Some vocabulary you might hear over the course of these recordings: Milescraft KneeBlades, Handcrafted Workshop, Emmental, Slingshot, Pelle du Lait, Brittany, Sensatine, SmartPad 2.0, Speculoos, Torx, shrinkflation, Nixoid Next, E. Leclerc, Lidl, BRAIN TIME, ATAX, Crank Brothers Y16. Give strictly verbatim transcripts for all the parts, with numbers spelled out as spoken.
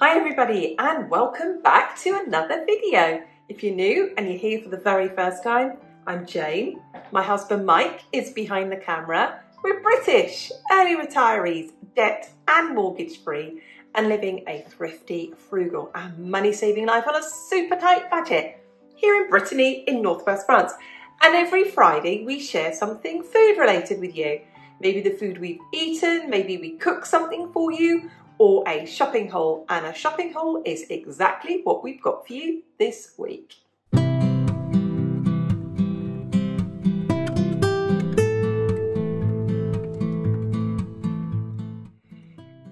Hi everybody and welcome back to another video. If you're new and you're here for the very first time, I'm Jane. My husband Mike is behind the camera. We're British, early retirees, debt and mortgage free, and living a thrifty, frugal and money saving life on a super tight budget here in Brittany in Northwest France. And every Friday we share something food related with you. Maybe the food we've eaten, maybe we cook something for you, or a shopping haul, and a shopping haul is exactly what we've got for you this week.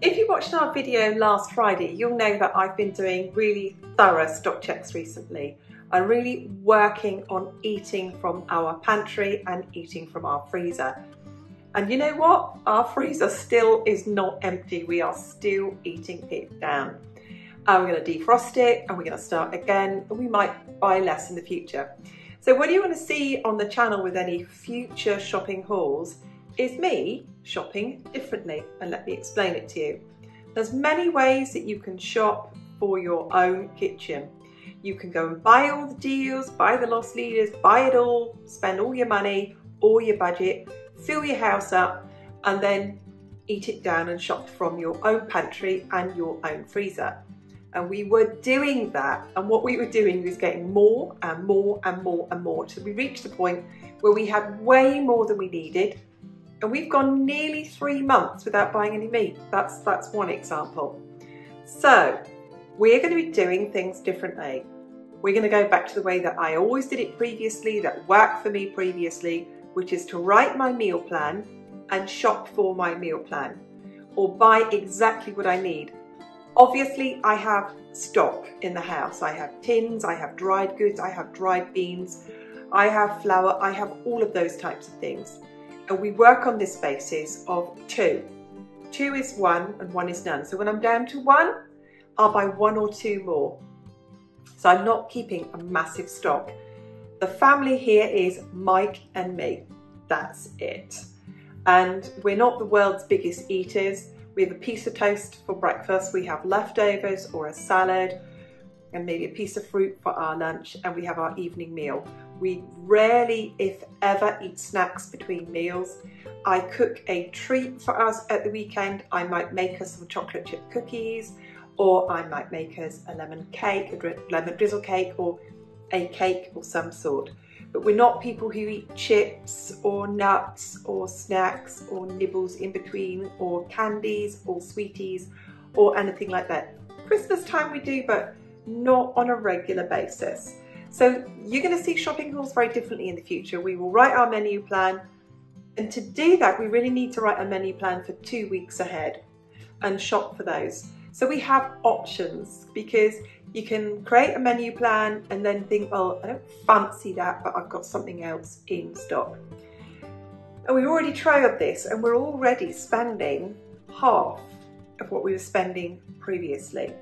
If you watched our video last Friday, you'll know that I've been doing really thorough stock checks recently. I'm really working on eating from our pantry and eating from our freezer. And you know what? Our freezer still is not empty. We are still eating it down. Uh, we're going to defrost it and we're going to start again. And we might buy less in the future. So what you want to see on the channel with any future shopping hauls is me shopping differently. And let me explain it to you. There's many ways that you can shop for your own kitchen. You can go and buy all the deals, buy the lost leaders, buy it all, spend all your money, all your budget, fill your house up and then eat it down and shop from your own pantry and your own freezer. And we were doing that, and what we were doing was getting more and more and more and more till we reached the point where we had way more than we needed, and we've gone nearly three months without buying any meat. That's, that's one example. So we're going to be doing things differently. We're going to go back to the way that I always did it previously, that worked for me previously, which is to write my meal plan and shop for my meal plan, or buy exactly what I need. Obviously, I have stock in the house. I have tins, I have dried goods, I have dried beans, I have flour, I have all of those types of things. And we work on this basis of two. Two is one and one is none. So when I'm down to one, I'll buy one or two more. So I'm not keeping a massive stock. The family here is Mike and me, that's it. And we're not the world's biggest eaters. We have a piece of toast for breakfast, we have leftovers or a salad, and maybe a piece of fruit for our lunch, and we have our evening meal. We rarely, if ever, eat snacks between meals. I cook a treat for us at the weekend. I might make us some chocolate chip cookies, or I might make us a lemon cake, a lemon drizzle cake, or a cake or some sort, but we're not people who eat chips or nuts or snacks or nibbles in between or candies or sweeties or anything like that. Christmas time we do, but not on a regular basis. So you're going to see shopping hauls very differently in the future. We will write our menu plan, and to do that we really need to write a menu plan for two weeks ahead and shop for those. So we have options, because you can create a menu plan and then think, well, I don't fancy that, but I've got something else in stock. And we've already tried this, and we're already spending half of what we were spending previously.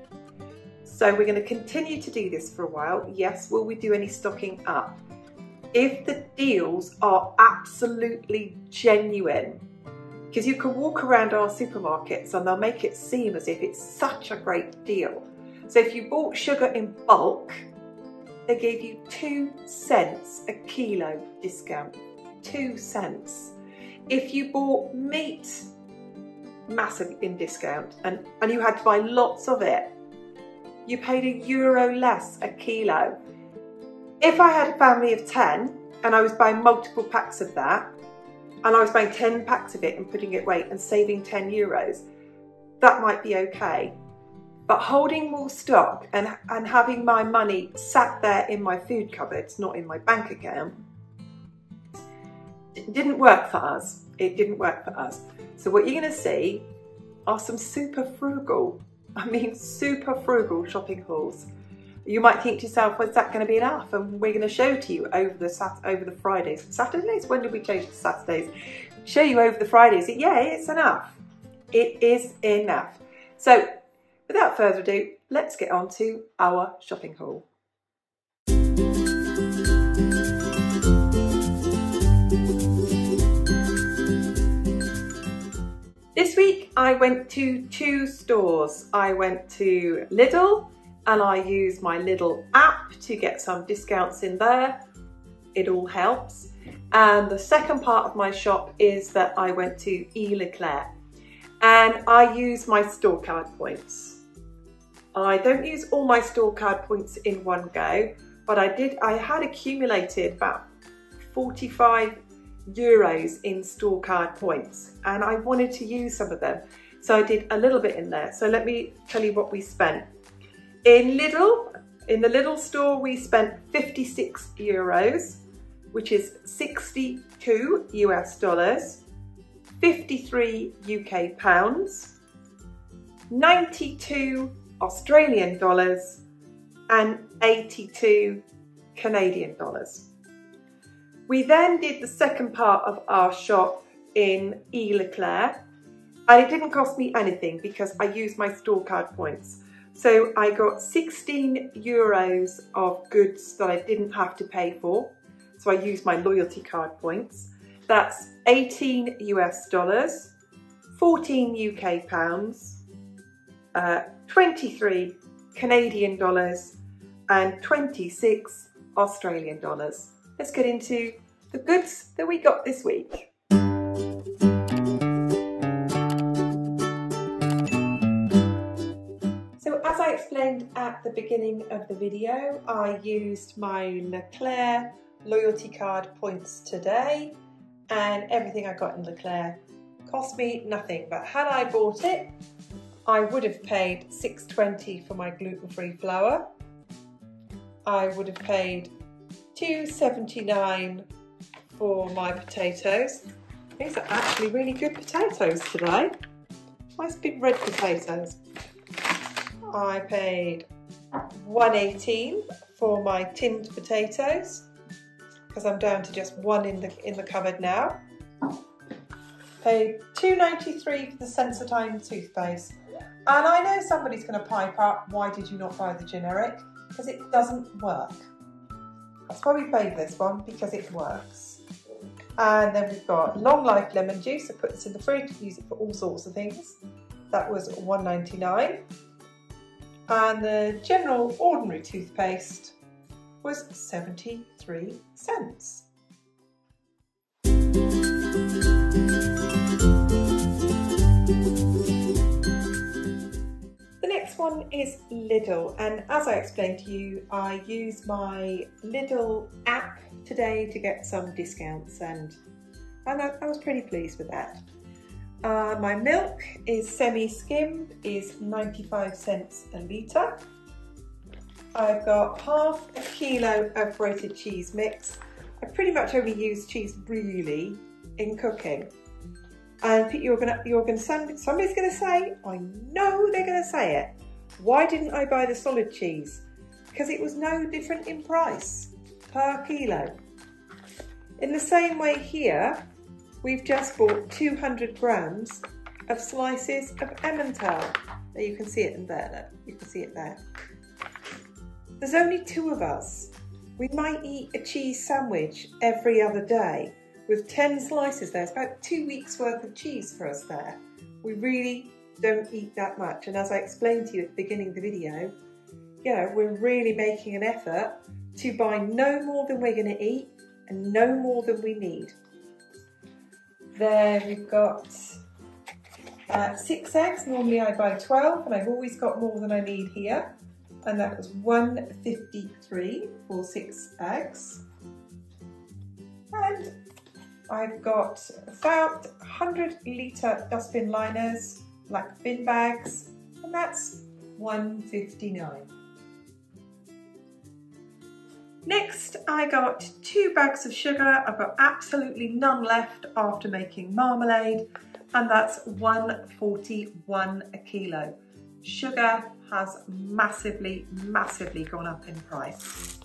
So we're going to continue to do this for a while. Yes, will we do any stocking up? If the deals are absolutely genuine, because you can walk around our supermarkets and they'll make it seem as if it's such a great deal. So if you bought sugar in bulk, they gave you two cents a kilo discount, two cents. If you bought meat, massive in discount, and, and you had to buy lots of it, you paid a euro less a kilo. If I had a family of ten and I was buying multiple packs of that, and I was buying ten packs of it and putting it away and saving ten euros, that might be okay. But holding more stock and, and having my money sat there in my food cupboards, not in my bank account, it didn't work for us. It didn't work for us. So what you're going to see are some super frugal, I mean super frugal shopping hauls. You might think to yourself, well, is that going to be enough? And we're going to show to you over the sat over the Fridays. Saturdays? When did we change to Saturdays? Show you over the Fridays. Yeah, it's enough. It is enough. So, without further ado, let's get on to our shopping haul. This week I went to two stores. I went to Lidl and I used my Lidl app to get some discounts in there. It all helps. And the second part of my shop is that I went to E. Leclerc and I used my store card points. I don't use all my store card points in one go, but I did. I had accumulated about forty-five euros in store card points and I wanted to use some of them. So I did a little bit in there. So let me tell you what we spent. In Lidl, in the Lidl store, we spent fifty-six euros, which is sixty-two US dollars, fifty-three UK pounds, ninety-two Australian dollars, and eighty-two Canadian dollars. We then did the second part of our shop in E. Leclerc, and it didn't cost me anything because I used my store card points. So I got sixteen euros of goods that I didn't have to pay for. So I used my loyalty card points. That's eighteen US dollars, fourteen UK pounds, uh, twenty-three Canadian dollars, and twenty-six Australian dollars. Let's get into the goods that we got this week. So as I explained at the beginning of the video, I used my Leclerc loyalty card points today, and everything I got in Leclerc cost me nothing, but had I bought it, I would have paid six twenty for my gluten-free flour. I would have paid two seventy-nine for my potatoes. These are actually really good potatoes today. Nice big red potatoes. I paid one eighteen for my tinned potatoes because I'm down to just one in the in the cupboard now. Paid two ninety-three for the Sensatine toothpaste. And I know somebody's going to pipe up, why did you not buy the generic? Because it doesn't work. That's why we paid this one, because it works. And then we've got long life lemon juice. I put this in the fridge, use it for all sorts of things. That was one ninety-nine. And the general ordinary toothpaste was seventy-three cents. One is Lidl, and as I explained to you, I used my Lidl app today to get some discounts, and, and I, I was pretty pleased with that. Uh, my milk is semi-skimmed, is ninety-five cents a litre. I've got half a kilo of grated cheese mix. I pretty much only use cheese really in cooking. And you're gonna, you're gonna, somebody's gonna say, I know they're gonna say it, why didn't I buy the solid cheese? Because it was no different in price per kilo. In the same way here, we've just bought two hundred grams of slices of Emmental. Now you can see it in there, look. You can see it there. There's only two of us. We might eat a cheese sandwich every other day. With ten slices there, it's about two weeks worth of cheese for us there. We really don't eat that much. And as I explained to you at the beginning of the video, you know, we're really making an effort to buy no more than we're gonna eat and no more than we need. There we've got uh, six eggs. Normally I buy twelve, and I've always got more than I need here. And that was one fifty-three for six eggs. And I've got about one hundred litre dustbin liners, black bin bags, and that's one fifty-nine. Next, I got two bags of sugar. I've got absolutely none left after making marmalade, and that's one forty-one a kilo. Sugar has massively, massively gone up in price.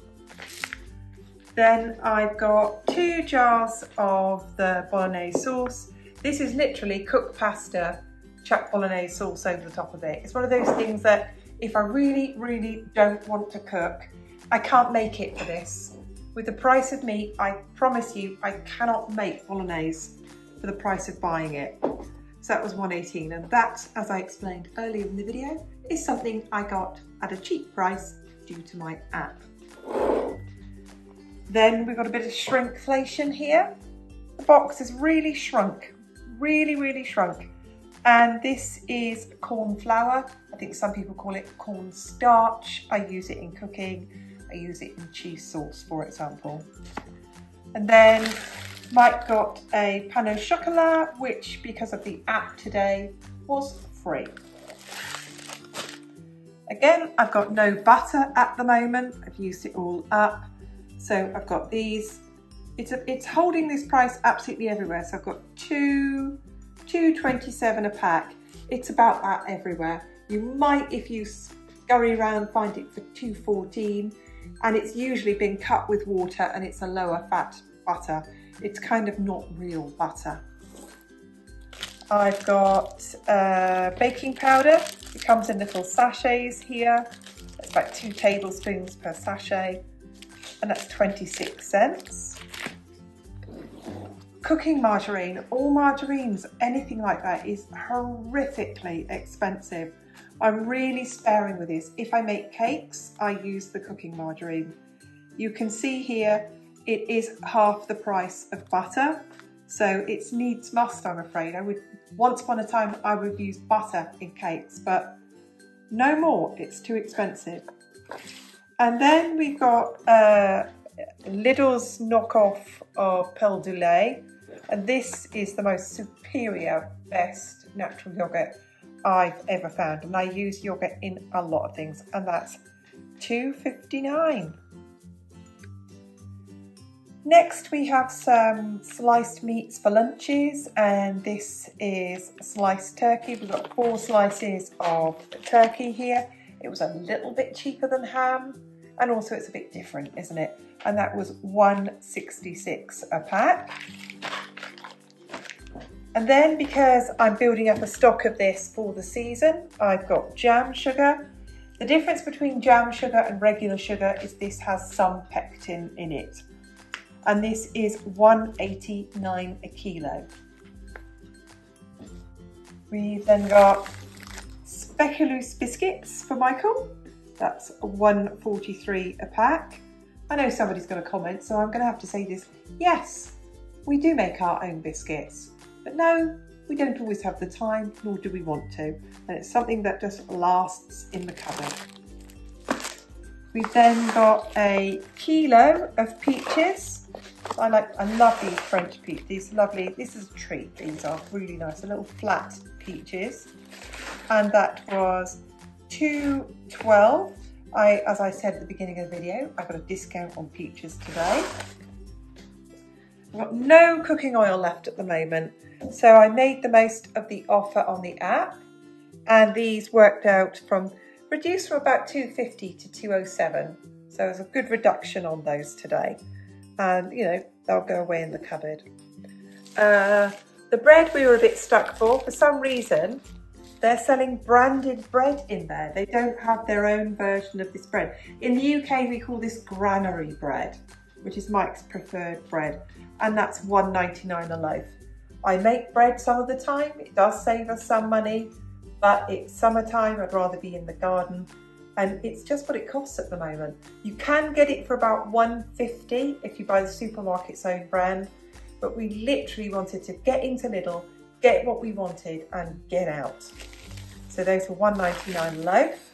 Then I've got two jars of the bolognese sauce. This is literally cooked pasta, chuck bolognese sauce over the top of it. It's one of those things that if I really, really don't want to cook, I can't make it for this. With the price of meat, I promise you, I cannot make bolognese for the price of buying it. So that was one eighteen, and that, as I explained earlier in the video, is something I got at a cheap price due to my app. Then we've got a bit of shrinkflation here. The box has really shrunk, really, really shrunk. And this is corn flour. I think some people call it corn starch. I use it in cooking. I use it in cheese sauce, for example. And then Mike got a pan au chocolat, which, because of the app today, was free. Again, I've got no butter at the moment. I've used it all up. So I've got these. It's, a, it's holding this price absolutely everywhere. So I've got two, two twenty-seven a pack. It's about that everywhere. You might, if you scurry around, find it for two fourteen, and it's usually been cut with water and it's a lower fat butter. It's kind of not real butter. I've got uh, baking powder. It comes in little sachets here. It's like two tablespoons per sachet, and that's twenty-six cents. Cooking margarine, all margarines, anything like that is horrifically expensive. I'm really sparing with this. If I make cakes, I use the cooking margarine. You can see here, it is half the price of butter. So it's needs must, I'm afraid. I would, once upon a time, I would use butter in cakes, but no more, it's too expensive. And then we've got uh, Lidl's knockoff of Pelle du Lait. And this is the most superior, best natural yogurt I've ever found. And I use yogurt in a lot of things, and that's two fifty-nine. Next, we have some sliced meats for lunches, and this is sliced turkey. We've got four slices of turkey here. It was a little bit cheaper than ham, and also it's a bit different, isn't it? And that was one sixty-six a pack. And then, because I'm building up a stock of this for the season, I've got jam sugar. The difference between jam sugar and regular sugar is this has some pectin in it. And this is one eighty-nine a kilo. We've then got Speculoos biscuits for Michael. That's one forty-three a pack. I know somebody's going to comment, so I'm going to have to say this. Yes, we do make our own biscuits, but no, we don't always have the time, nor do we want to. And it's something that just lasts in the cupboard. We've then got a kilo of peaches. I like, I love these French peaches. These lovely, this is a treat. These are really nice, a little flat peaches. And that was two twelve. I, as I said at the beginning of the video, I got a discount on peaches today. I've got no cooking oil left at the moment, so I made the most of the offer on the app, and these worked out from reduced from about two fifty to two oh seven, so there's a good reduction on those today, and you know, they'll go away in the cupboard. Uh, the bread we were a bit stuck for. For some reason, they're selling branded bread in there. They don't have their own version of this bread. In the U K, we call this granary bread, which is Mike's preferred bread, and that's one ninety-nine a loaf. I make bread some of the time. It does save us some money, but it's summertime, I'd rather be in the garden, and it's just what it costs at the moment. You can get it for about one fifty if you buy the supermarket's own brand, but we literally wanted to get into Lidl, get what we wanted, and get out. So those were one ninety-nine a loaf.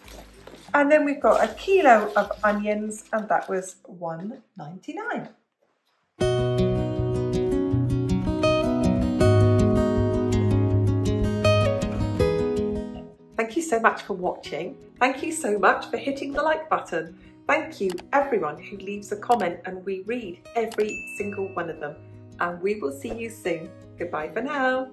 And then we've got a kilo of onions, and that was one ninety-nine. Thank you so much for watching. Thank you so much for hitting the like button. Thank you everyone who leaves a comment, and we read every single one of them. And we will see you soon. Goodbye for now.